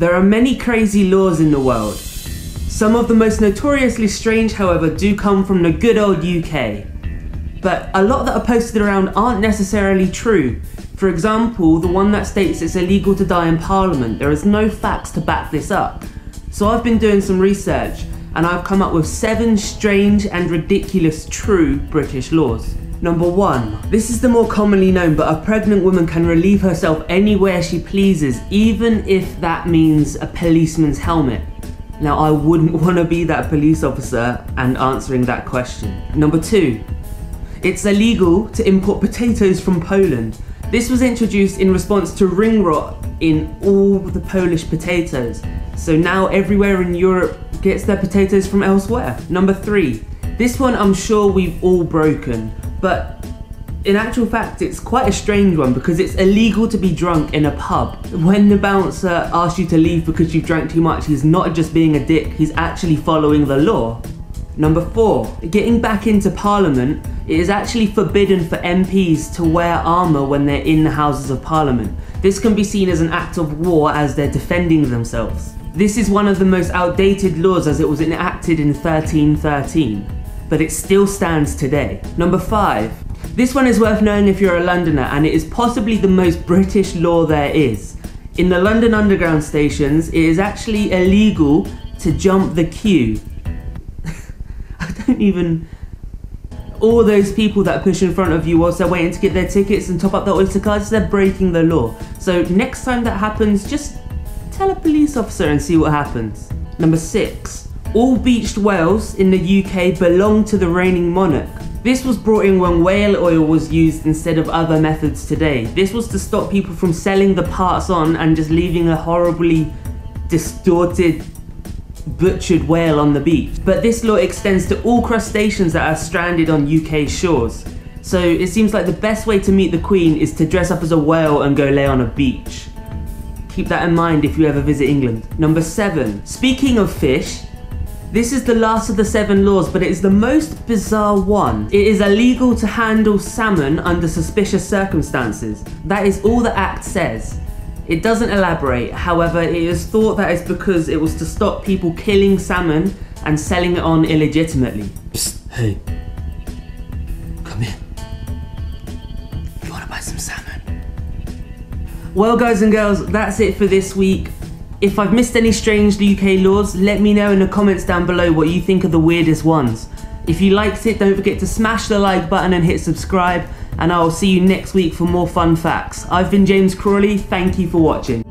There are many crazy laws in the world. Some of the most notoriously strange, however, do come from the good old UK. But a lot that are posted around aren't necessarily true. For example, the one that states it's illegal to die in Parliament. There is no facts to back this up. So I've been doing some research and I've come up with 7 strange and ridiculous true British laws. Number 1, this is the more commonly known, but a pregnant woman can relieve herself anywhere she pleases, even if that means a policeman's helmet. Now, I wouldn't want to be that police officer and answering that question. Number 2, it's illegal to import potatoes from Poland. This was introduced in response to ring rot in all the Polish potatoes. So now everywhere in Europe gets their potatoes from elsewhere. Number 3, this one I'm sure we've all broken, but in actual fact, it's quite a strange one because it's illegal to be drunk in a pub. When the bouncer asks you to leave because you've drank too much, he's not just being a dick, he's actually following the law. Number 4, getting back into Parliament, it is actually forbidden for MPs to wear armour when they're in the Houses of Parliament. This can be seen as an act of war as they're defending themselves. This is one of the most outdated laws as it was enacted in 1313, but it still stands today. Number 5. This one is worth knowing if you're a Londoner, and it is possibly the most British law there is. In the London Underground stations, it is actually illegal to jump the queue. I don't even... All those people that push in front of you whilst they're waiting to get their tickets and top up their Oyster cards, they're breaking the law. So next time that happens, just tell a police officer and see what happens. Number 6. All beached whales in the UK belong to the reigning monarch. This was brought in when whale oil was used instead of other methods today. This was to stop people from selling the parts on and just leaving a horribly distorted, butchered whale on the beach. But this law extends to all crustaceans that are stranded on UK shores. So it seems like the best way to meet the Queen is to dress up as a whale and go lay on a beach. Keep that in mind if you ever visit England. Number 7, speaking of fish, this is the last of the 7 laws, but it is the most bizarre one. It is illegal to handle salmon under suspicious circumstances. That is all the Act says. It doesn't elaborate, however, it is thought that it's because it was to stop people killing salmon and selling it on illegitimately. Psst, hey. Come here. You wanna buy some salmon? Well, guys and girls, that's it for this week. If I've missed any strange UK laws, let me know in the comments down below what you think are the weirdest ones. If you liked it, don't forget to smash the like button and hit subscribe, and I'll see you next week for more fun facts. I've been James Crawley, thank you for watching.